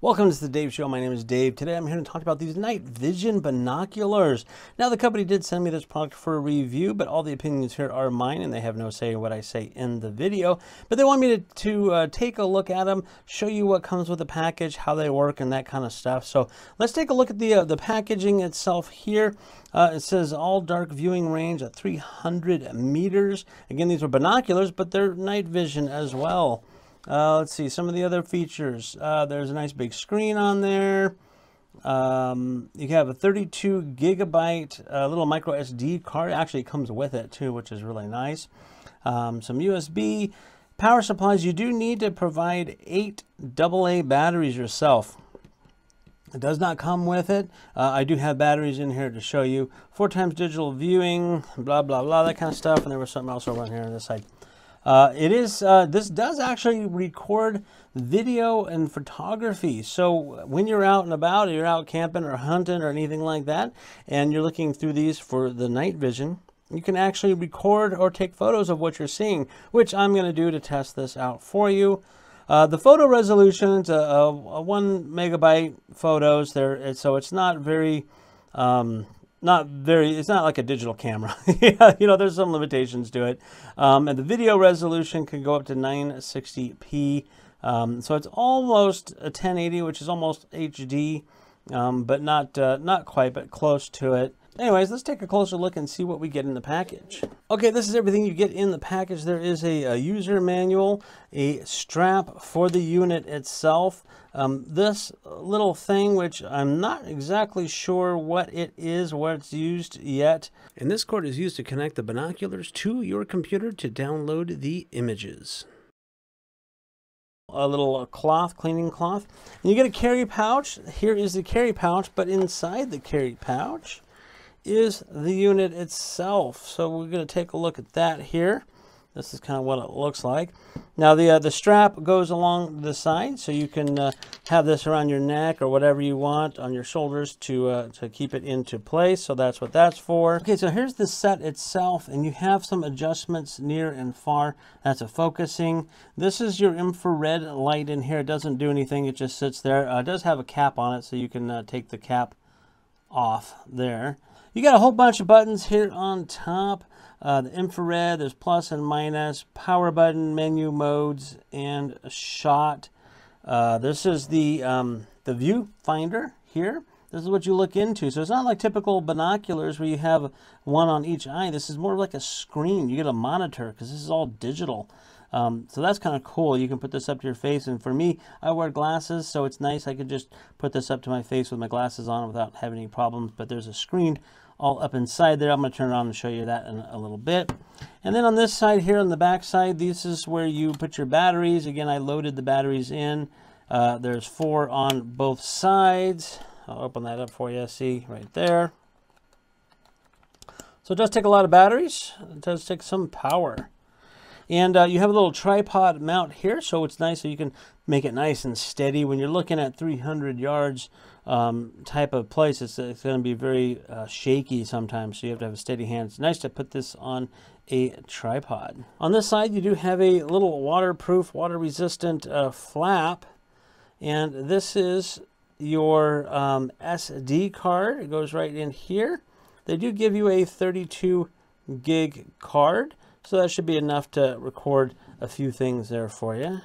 Welcome to the Dave Show. My name is Dave. Today I'm here to talk about these night vision binoculars. Now, the company did send me this product for a review, but all the opinions here are mine and they have no say in what I say in the video. But they want me to take a look at them, show you what comes with the package, how they work, and that kind of stuff. So let's take a look at the packaging itself here. It says all dark viewing range at 300 meters. Again, these are binoculars, but they're night vision as well. Let's see some of the other features. There's a nice big screen on there. You have a 32 gigabyte little micro SD card. Actually, it comes with it too, which is really nice. Some USB power supplies. You do need to provide 8 AA batteries yourself. It does not come with it. I do have batteries in here to show you. 4x digital viewing, blah, blah, blah, that kind of stuff. And there was something else over here on this side. This does actually record video and photography. So when you're out and about, you're out camping or hunting or anything like that, and you're looking through these for the night vision, you can actually record or take photos of what you're seeing, which I'm going to do to test this out for you. The photo resolution is a 1 megabyte photos there. So it's not very, it's not like a digital camera. You know, there's some limitations to it. And the video resolution can go up to 960p. So it's almost a 1080, which is almost HD, but not quite, but close to it. Anyways, let's take a closer look and see what we get in the package. Okay, this is everything you get in the package. There is a user manual, a strap for the unit itself. This little thing, which I'm not exactly sure what it is, where it's used yet. And this cord is used to connect the binoculars to your computer to download the images. A little cloth, cleaning cloth. And you get a carry pouch. Here is the carry pouch, but inside the carry pouch is the unit itself. So we're going to take a look at that here. This is kind of what it looks like. Now the strap goes along the side, so you can have this around your neck or whatever you want on your shoulders to keep it into place. So that's what that's for. Okay, so here's the set itself, and you have some adjustments near and far. That's a focusing. This is your infrared light in here. It doesn't do anything. It just sits there. It does have a cap on it, so you can take the cap off there. You got a whole bunch of buttons here on top. The infrared, there's plus and minus, power button, menu modes, and a shot. This is the viewfinder here. This is what you look into. So it's not like typical binoculars where you have one on each eye. This is more like a screen. You get a monitor because this is all digital. So that's kind of cool. You can put this up to your face. And for me, I wear glasses, so it's nice. I can just put this up to my face with my glasses on without having any problems. But there's a screen all up inside there. I'm going to turn it on and show you that in a little bit. And then on this side here, on the back side, this is where you put your batteries. Again, I loaded the batteries in. There's 4 on both sides. I'll open that up for you. See right there. So it does take a lot of batteries. It does take some power. And you have a little tripod mount here, so it's nice, so you can make it nice and steady. When you're looking at 300 yards type of place, it's going to be very shaky sometimes, so you have to have a steady hand. It's nice to put this on a tripod. On this side, you do have a little waterproof, water-resistant flap, and this is your SD card. It goes right in here. They do give you a 32 gig card. So that should be enough to record a few things there for you.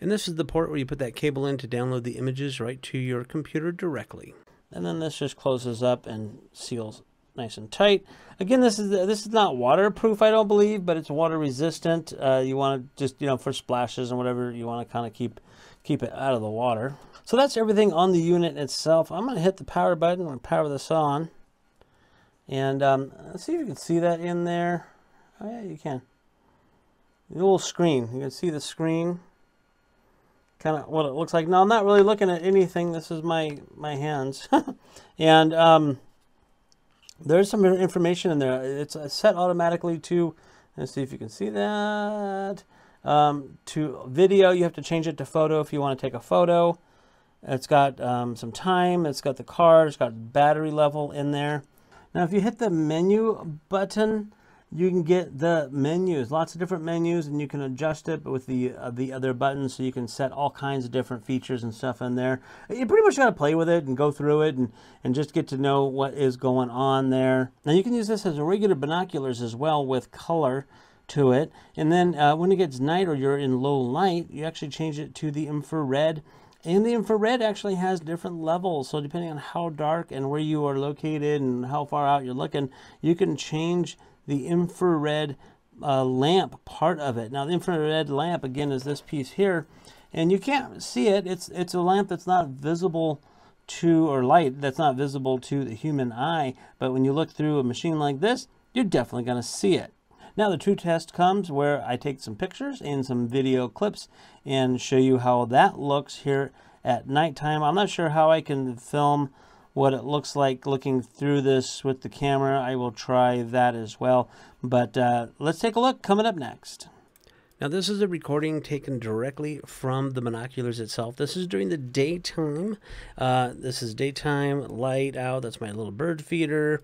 And this is the port where you put that cable in to download the images right to your computer directly. And then this just closes up and seals nice and tight. Again, this is not waterproof, I don't believe, but it's water resistant. You want to just, you know, for splashes and whatever, you want to kind of keep it out of the water. So that's everything on the unit itself. I'm going to hit the power button and power this on. And let's see if you can see that in there. Oh yeah, you can. The little screen. You can see the screen. Kind of what it looks like. Now I'm not really looking at anything. This is my hands. And there's some information in there. It's set automatically to, let's see if you can see that, to video. You have to change it to photo if you want to take a photo. It's got some time. It's got the card. It's got battery level in there. Now if you hit the menu button, you can get the menus, lots of different menus, and you can adjust it with the other buttons, so you can set all kinds of different features and stuff in there. You pretty much got to play with it and go through it and just get to know what is going on there. Now you can use this as a regular binoculars as well with color to it. And then when it gets night or you're in low light, you actually change it to the infrared. And the infrared actually has different levels, so depending on how dark and where you are located and how far out you're looking, you can change the infrared lamp part of it. Now the infrared lamp again is this piece here, and you can't see it. It's a lamp that's not visible to, or light that's not visible to the human eye, but when you look through a machine like this, you're definitely going to see it. Now the true test comes where I take some pictures and some video clips and show you how that looks here at nighttime. I'm not sure how I can film what it looks like looking through this with the camera. I will try that as well, but let's take a look coming up next. Now this is a recording taken directly from the binoculars itself. This is during the daytime. This is daytime, light out. That's my little bird feeder.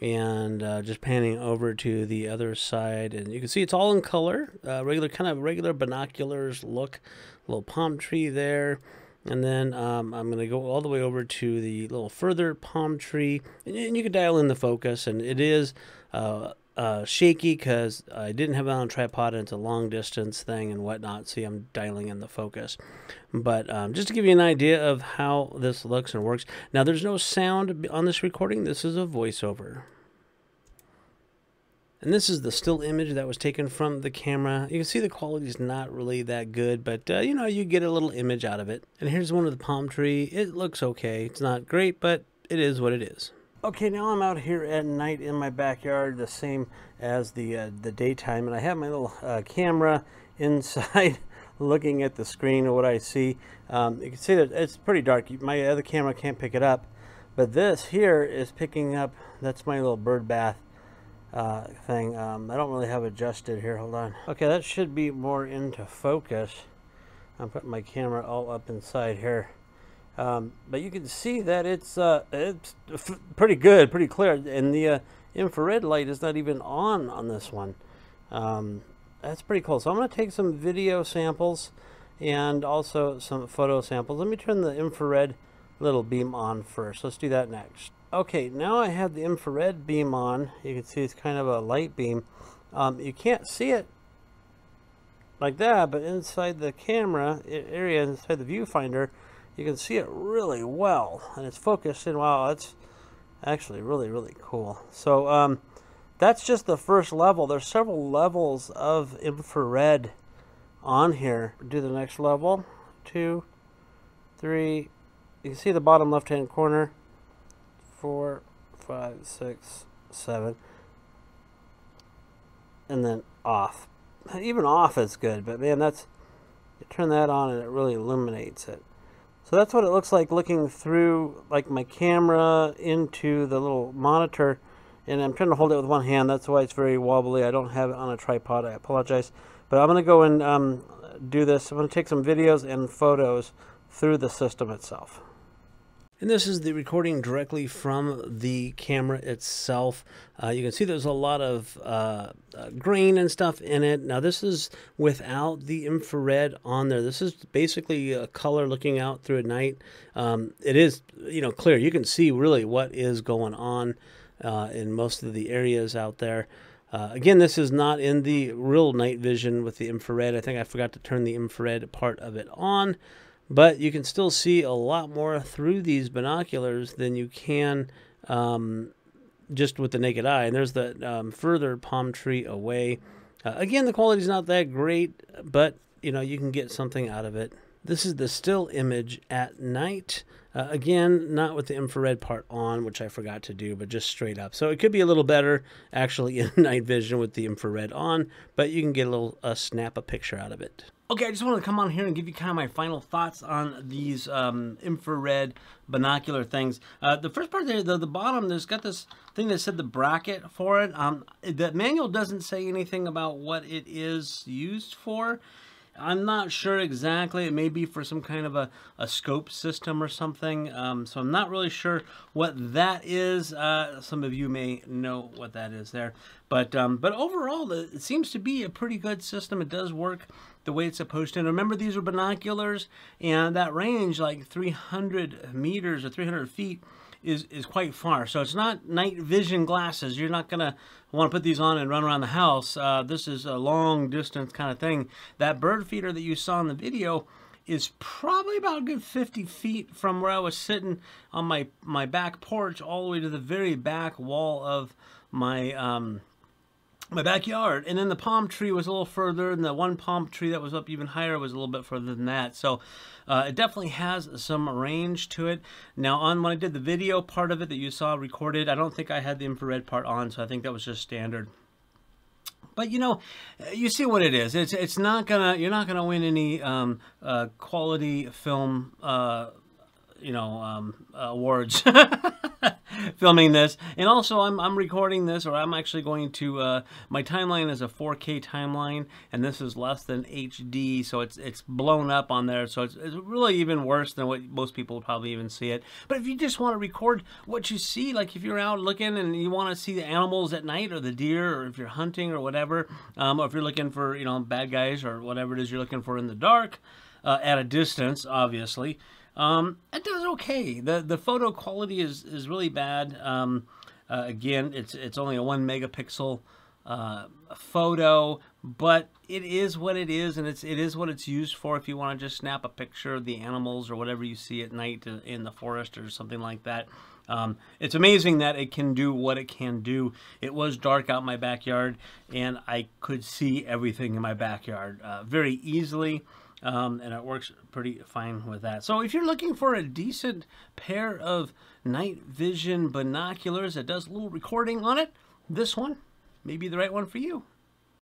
And just panning over to the other side, and you can see it's all in color, regular binoculars look. Little palm tree there, and then I'm going to go all the way over to the little further palm tree, and you can dial in the focus, and it is shaky because I didn't have it on a tripod, and it's a long distance thing and whatnot. See, I'm dialing in the focus, but just to give you an idea of how this looks and works. Now there's no sound on this recording. This is a voiceover, and this is the still image that was taken from the camera. You can see the quality is not really that good, but you know, you get a little image out of it. And here's one of the palm tree. It looks okay. It's not great, but it is what it is. Okay, now I'm out here at night in my backyard, the same as the daytime, and I have my little camera inside looking at the screen or what I see. You can see that it's pretty dark. My other camera can't pick it up, but this here is picking up. That's my little bird bath thing. I don't really have adjusted here. Hold on. Okay, that should be more into focus. I'm putting my camera all up inside here. But you can see that it's pretty good, pretty clear, and the infrared light is not even on this one. That's pretty cool. So I'm going to take some video samples and also some photo samples. Let me turn the infrared little beam on first. Let's do that next. Okay, now I have the infrared beam on. You can see it's kind of a light beam. You can't see it like that, but inside the camera area, inside the viewfinder, you can see it really well, and it's focused, and wow, that's actually really, really cool. So that's just the first level. There's several levels of infrared on here. Do the next level, 2, 3, you can see the bottom left-hand corner, 4, 5, 6, 7, and then off. Even off is good, but man, that's, you turn that on and it really illuminates it. So that's what it looks like looking through like my camera into the little monitor, and I'm trying to hold it with one hand. That's why it's very wobbly. I don't have it on a tripod. I apologize, but I'm going to go and do this. I'm going to take some videos and photos through the system itself. And this is the recording directly from the camera itself. You can see there's a lot of grain and stuff in it. Now this is without the infrared on there. This is basically a color looking out through at night. It is, you know, clear. You can see really what is going on in most of the areas out there. Again, this is not in the real night vision with the infrared. I think I forgot to turn the infrared part of it on. But you can still see a lot more through these binoculars than you can just with the naked eye. And there's the further palm tree away. Again, the quality's not that great, but you know, you can get something out of it. This is the still image at night. Again, not with the infrared part on, which I forgot to do, but just straight up. So it could be a little better actually in night vision with the infrared on, but you can get a little snap a picture out of it. Okay, I just wanted to come on here and give you kind of my final thoughts on these infrared binocular things. The first part there, the bottom, there's got this thing that said the bracket for it. The manual doesn't say anything about what it is used for. I'm not sure exactly. It may be for some kind of a scope system or something. So I'm not really sure what that is. Some of you may know what that is there. But overall, it seems to be a pretty good system. It does work the way it's supposed to. And remember, these are binoculars, and that range, like 300 meters or 300 feet, is quite far. So it's not night vision glasses. You're not going to want to put these on and run around the house. This is a long distance kind of thing. That bird feeder that you saw in the video is probably about a good 50 feet from where I was sitting on my back porch all the way to the very back wall of my my backyard. And then the palm tree was a little further, and the one palm tree that was up even higher was a little bit further than that. So it definitely has some range to it. Now, on when I did the video part of it that you saw recorded, I don't think I had the infrared part on, so I think that was just standard. But you know, you see what it is. It's not gonna, you're not gonna win any quality film awards filming this. And also I'm recording this, or I'm actually going to, my timeline is a 4K timeline, and this is less than HD, so it's blown up on there, so it's really even worse than what most people would probably even see it. But if you just want to record what you see, like if you're out looking and you want to see the animals at night, or the deer, or if you're hunting or whatever, or if you're looking for, you know, bad guys or whatever it is you're looking for in the dark, at a distance, obviously, it does okay. The photo quality is really bad. Again, it's only a 1 megapixel photo, but it is what it is, and it is what it's used for. If you want to just snap a picture of the animals or whatever you see at night in the forest or something like that, it's amazing that it can do what it can do. It was dark out in my backyard, and I could see everything in my backyard very easily. And it works pretty fine with that. So if you're looking for a decent pair of night vision binoculars that does a little recording on it, this one may be the right one for you.